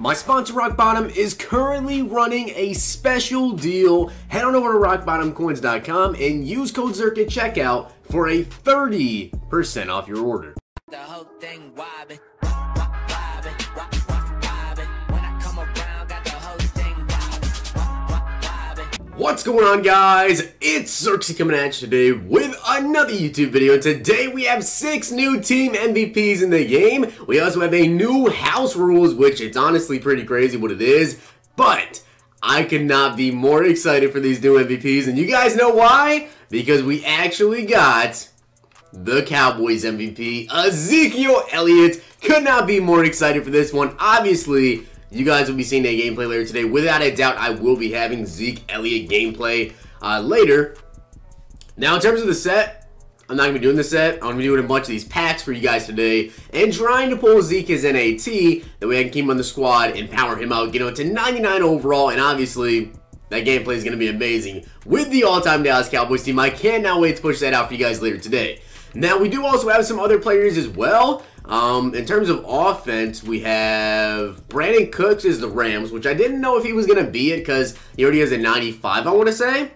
My sponsor, Rock Bottom, is currently running a special deal. Head on over to rockbottomcoins.com and use code Zirk at checkout for a 30% off your order. The whole thing wobbin'. What's going on, guys? It's Zirksee coming at you today with another YouTube video. Today we have 6 new team MVPs in the game. We also have a new house rules, which it's honestly pretty crazy what it is, but I could not be more excited for these new MVPs, and you guys know why? Because we actually got the Cowboys MVP, Ezekiel Elliott. Could not be more excited for this one. Obviously, you guys will be seeing that gameplay later today. Without a doubt, I will be having Zeke Elliott gameplay later. Now, in terms of the set, I'm not going to be doing the set. I'm going to be doing a bunch of these packs for you guys today and trying to pull Zeke as NAT. That way I can keep him on the squad and power him out, get him to 99 overall. And obviously, that gameplay is going to be amazing with the all-time Dallas Cowboys team. I cannot wait to push that out for you guys later today. Now, we do also have some other players as well. In terms of offense, we have Brandon Cooks is the Rams, which I didn't know if he was going to be it because he already has a 95, I want to say.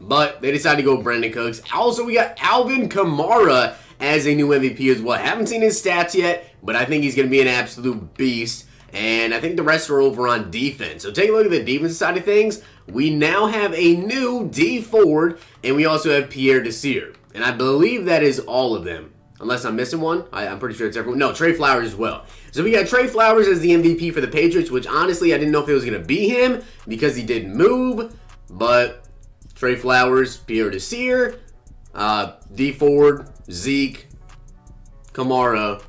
But they decided to go Brandon Cooks. Also, we got Alvin Kamara as a new MVP as well. Haven't seen his stats yet, but I think he's going to be an absolute beast. And I think the rest are over on defense. So take a look at the defense side of things. We now have a new Dee Ford, and we also have Pierre Desir. And I believe that is all of them. Unless I'm missing one. I'm pretty sure it's everyone. No, Trey Flowers as well. So we got Trey Flowers as the MVP for the Patriots, which honestly I didn't know if it was going to be him because he did move. But Trey Flowers, Pierre Desir, Dee Ford, Zeke, Kamara,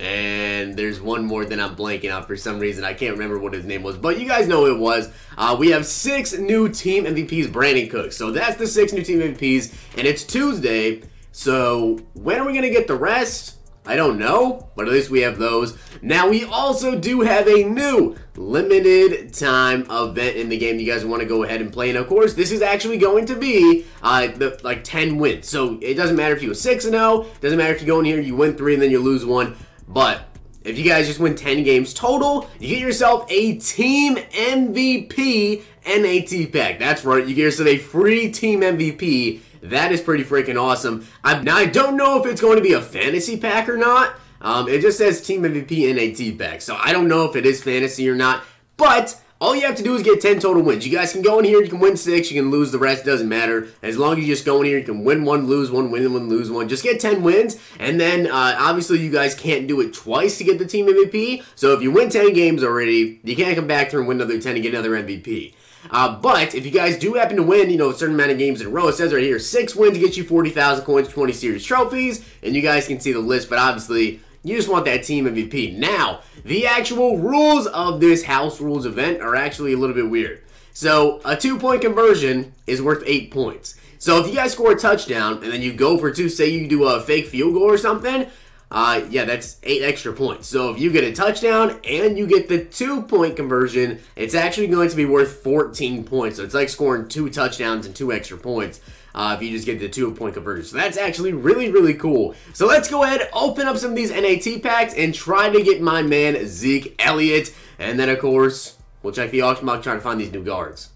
and there's one more that I'm blanking out for some reason. I can't remember what his name was, but you guys know who it was. We have 6 new team MVPs, Brandon Cooks. So that's the 6 new team MVPs, and it's Tuesday. So, when are we going to get the rest? I don't know, but at least we have those. Now, we also do have a new limited time event in the game you guys want to go ahead and play. And, of course, this is actually going to be, 10 wins. So, it doesn't matter if you were 6-0. It doesn't matter if you go in here, you win 3 and then you lose 1. But if you guys just win 10 games total, you get yourself a team MVP NAT pack. That's right. You get yourself a free team MVP. That is pretty freaking awesome. Now, I don't know if it's going to be a fantasy pack or not. It just says Team MVP NAT pack. So I don't know if it is fantasy or not. But all you have to do is get 10 total wins. You guys can go in here. You can win 6. You can lose the rest. Doesn't matter. As long as you just go in here, you can win 1, lose 1, win 1, lose 1. Just get 10 wins. And then, obviously, you guys can't do it twice to get the Team MVP. So if you win 10 games already, you can't come back through and win another 10 and get another MVP. But if you guys do happen to win, you know, a certain amount of games in a row, it says right here, 6 wins gets you 40,000 coins, 20 series trophies, and you guys can see the list, but obviously, you just want that team MVP. Now, the actual rules of this house rules event are actually a little bit weird. So, a 2-point conversion is worth 8 points. So, if you guys score a touchdown, and then you go for 2, say you do a fake field goal or something, yeah, that's 8 extra points. So if you get a touchdown and you get the 2-point conversion, it's actually going to be worth 14 points. So it's like scoring 2 touchdowns and 2 extra points if you just get the 2-point conversion. So that's actually really, really cool. So let's go ahead, open up some of these NAT packs and try to get my man Zeke Elliott. And then, of course, we'll check the auction block trying to find these new guards.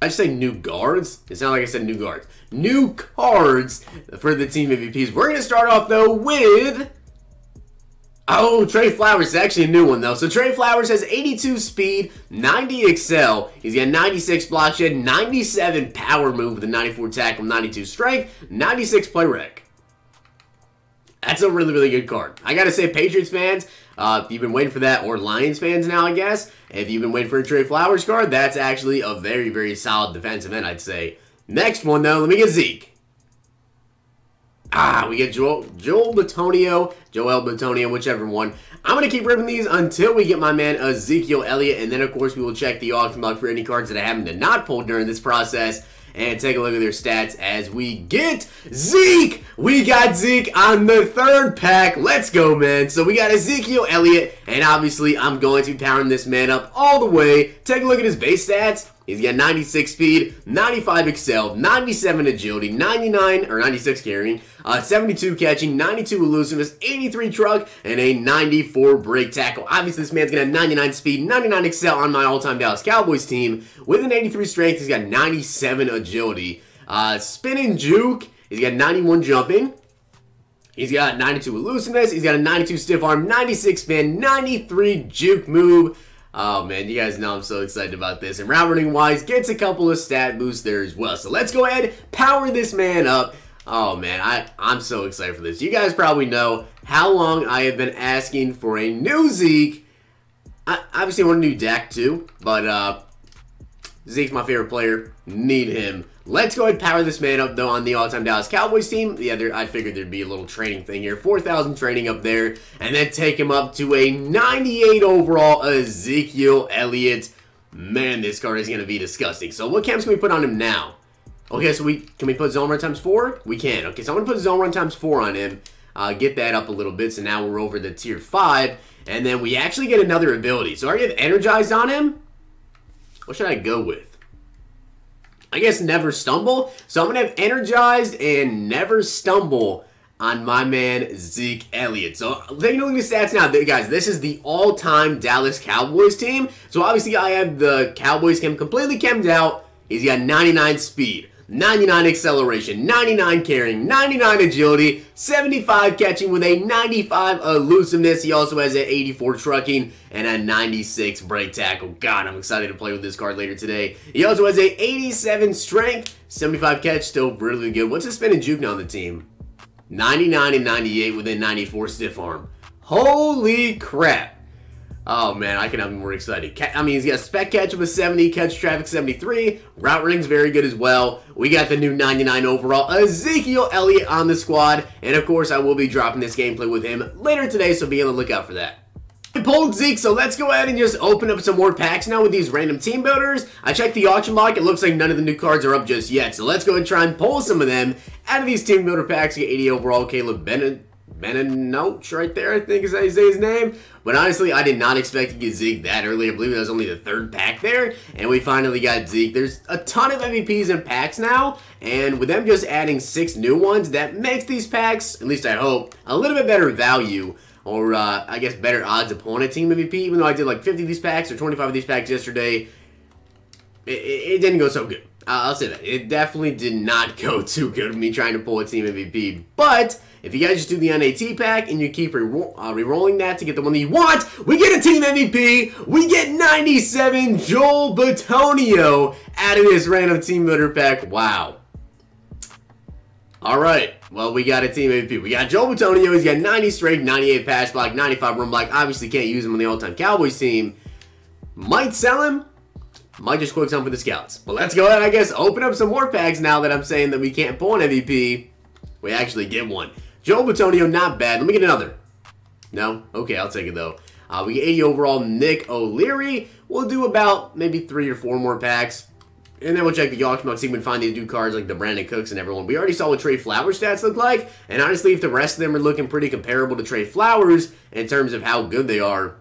I just say new guards. It sounded like I said new guards. New cards for the team MVPs. We're going to start off, though, with... Oh, Trey Flowers is actually a new one, though. So, Trey Flowers has 82 speed, 90 excel. He's got 96 block shed, 97 power move with a 94 tackle, 92 strength, 96 play rec. That's a really, really good card. I got to say, Patriots fans, if you've been waiting for that, or Lions fans now, I guess, if you've been waiting for a Trey Flowers card, that's actually a very, very solid defensive end, I'd say. Next one, though, let me get Zeke. We get Joel Bitonio, whichever one. I'm going to keep ripping these until we get my man Ezekiel Elliott, and then, of course, we will check the auction block for any cards that I happen to not pull during this process and take a look at their stats as we get Zeke. We got Zeke on the 3rd pack. Let's go, man. So we got Ezekiel Elliott, and obviously, I'm going to be powering this man up all the way. Take a look at his base stats. He's got 96 speed, 95 excelled, 97 agility, 99 or 96 carrying, 72 catching, 92 elusiveness, 83 truck, and a 94 break tackle. Obviously, this man's going to have 99 speed, 99 excel on my all-time Dallas Cowboys team. With an 83 strength, he's got 97 agility. Spin and juke, he's got 91 jumping. He's got 92 elusiveness. He's got a 92 stiff arm, 96 spin, 93 juke move. Oh, man, you guys know I'm so excited about this. And route running wise, gets a couple of stat boosts there as well. So let's go ahead, power this man up. Oh, man, I'm so excited for this. You guys probably know how long I have been asking for a new Zeke. I obviously want a new Dak too, but Zeke's my favorite player. Need him. Let's go ahead and power this man up, though, on the all-time Dallas Cowboys team. Yeah, I figured there'd be a little training thing here. 4,000 training up there. And then take him up to a 98 overall Ezekiel Elliott. Man, this card is going to be disgusting. So what camps can we put on him now? Okay, so can we put zone run times 4? We can. Okay, so I'm going to put zone run times 4 on him. Get that up a little bit. So now we're over to tier 5. And then we actually get another ability. So I already have energized on him. What should I go with? I guess never stumble. So I'm going to have energized and never stumble on my man Zeke Elliott. So taking a look at the stats now, guys, this is the all-time Dallas Cowboys team. So obviously I have the Cowboys game completely camped out. He's got 99 speed, 99 acceleration, 99 carrying, 99 agility, 75 catching with a 95 elusiveness. He also has an 84 trucking and a 96 break tackle. God, I'm excited to play with this card later today. He also has a 87 strength, 75 catch, still really good. What's the spin and juke on the team? 99 and 98 with a 94 stiff arm. Holy crap. Oh, man, I could have been more excited. I mean, he's got spec catch of a 70, catch traffic 73. Route running's very good as well. We got the new 99 overall Ezekiel Elliott on the squad. And, of course, I will be dropping this gameplay with him later today, so be on the lookout for that. I pulled Zeke, so let's go ahead and just open up some more packs now with these random team builders. I checked the auction block. It looks like none of the new cards are up just yet, so let's go ahead and try and pull some of them out of these team builder packs. You get 80 overall Caleb Bennett. Benenoch right there, I think is how you say his name. But honestly, I did not expect to get Zeke that early. I believe that was only the third pack there. And we finally got Zeke. There's a ton of MVPs in packs now. And with them just adding 6 new ones, that makes these packs, at least I hope, a little bit better value. Or, I guess, better odds upon a team MVP. Even though I did like 50 of these packs or 25 of these packs yesterday, it didn't go so good. I'll say that. It definitely did not go too good with me trying to pull a team MVP. But if you guys just do the NAT pack and you keep re-rolling that to get the one that you want, we get a team MVP. We get 97 Joel Bitonio out of this random team builder pack. Wow. All right. Well, we got a team MVP. We got Joel Bitonio. He's got 90 strength, 98 pass block, 95 run block. Obviously can't use him on the all-time Cowboys team. Might sell him. Might just quick some for the scouts. But let's go ahead, I guess, open up some more packs now that I'm saying that we can't pull an MVP. We actually get one. Joel Bitonio, not bad. Let me get another. No? Okay, I'll take it, though. We get 80 overall Nick O'Leary. We'll do about maybe 3 or 4 more packs. And then we'll check the auction box, see if we can find these new cards like the Brandon Cooks and everyone. We already saw what Trey Flowers stats look like. And honestly, if the rest of them are looking pretty comparable to Trey Flowers in terms of how good they are,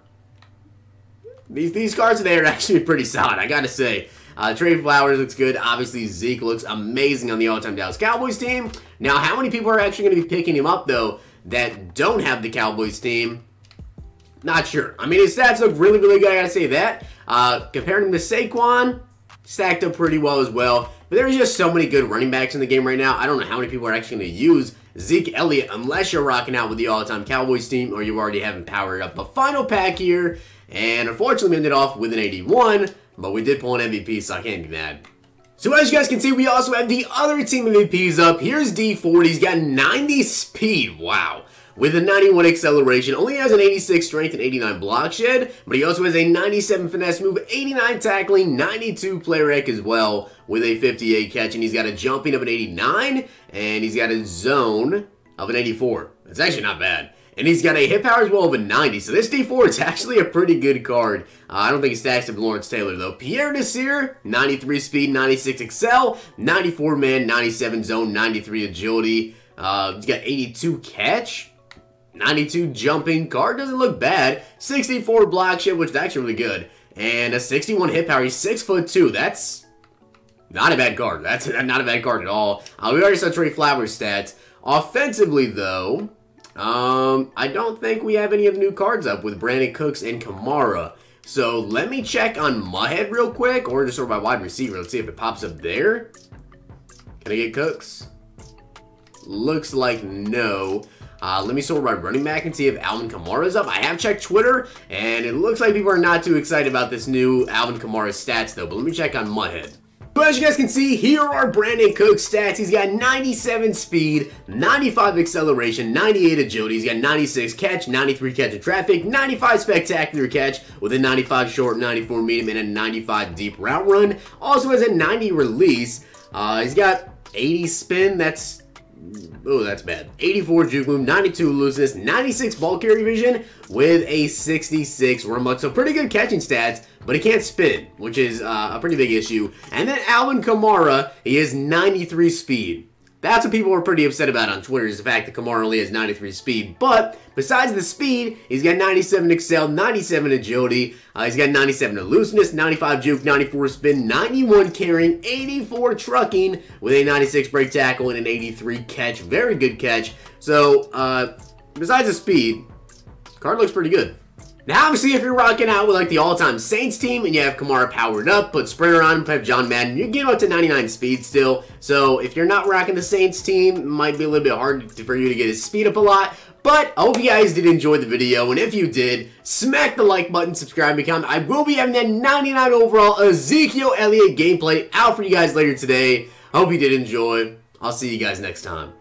these cards today are actually pretty solid, I gotta say. Trey Flowers looks good. Obviously, Zeke looks amazing on the all-time Dallas Cowboys team. Now, how many people are actually going to be picking him up, though, that don't have the Cowboys team? Not sure. I mean, his stats look really, really good, I gotta say that. Comparing him to Saquon, stacked up pretty well as well. But there's just so many good running backs in the game right now. I don't know how many people are actually going to use Zeke Elliott unless you're rocking out with the all-time Cowboys team or you already have him powered up. But final pack here. And unfortunately, we ended off with an 81, but we did pull an MVP, so I can't be mad. So as you guys can see, we also have the other team MVPs up. Here's Dee Ford. He's got 90 speed. Wow. With a 91 acceleration. Only has an 86 strength and 89 block shed, but he also has a 97 finesse move, 89 tackling, 92 play rec as well, with a 58 catch. And he's got a jumping of an 89, and he's got a zone of an 84. That's actually not bad. And he's got a hit power as well of a 90. So this Dee Ford is actually a pretty good card. I don't think he stacks up Lawrence Taylor, though. Pierre Desir, 93 speed, 96 excel, 94 man, 97 zone, 93 agility. He's got 82 catch, 92 jumping. Card doesn't look bad. 64 block shit, which is actually really good. and a 61 hit power. He's 6'2". That's not a bad guard. That's not a bad guard at all. We already saw Trey Flowers' stats. Offensively, though, I don't think we have any of the new cards up with Brandon Cooks and Kamara. So let me check on Muhead real quick, or just sort of my wide receiver. Let's see if it pops up there. Can I get Cooks? Looks like no. Let me sort my running back and see if Alvin Kamara's up. I have checked Twitter, and it looks like people are not too excited about this new Alvin Kamara stats, though. But let me check on Muhead. But as you guys can see, here are Brandon Cooks' stats. He's got 97 speed, 95 acceleration, 98 agility. He's got 96 catch, 93 catch in traffic, 95 spectacular catch with a 95 short, 94 medium, and a 95 deep route run. Also has a 90 release. He's got 80 spin. That's... oh, that's bad. 84 juke move, 92 looseness, 96 ball carry vision with a 66 remote. So pretty good catching stats, but he can't spin, which is a pretty big issue. And then Alvin Kamara, he has 93 speed. That's what people were pretty upset about on Twitter, is the fact that Kamara only has 93 speed. But besides the speed, he's got 97 excel, 97 agility, he's got 97 elusiveness, 95 juke, 94 spin, 91 carrying, 84 trucking with a 96 break tackle and an 83 catch. Very good catch. So besides the speed, card looks pretty good. Now, obviously, if you're rocking out with, like, the all-time Saints team and you have Kamara powered up, put Sprinter on, put John Madden, you get up to 99 speed still. So if you're not rocking the Saints team, it might be a little bit hard for you to get his speed up a lot. But I hope you guys did enjoy the video, and if you did, smack the like button, subscribe, and comment. I will be having that 99 overall Ezekiel Elliott gameplay out for you guys later today. I hope you did enjoy. I'll see you guys next time.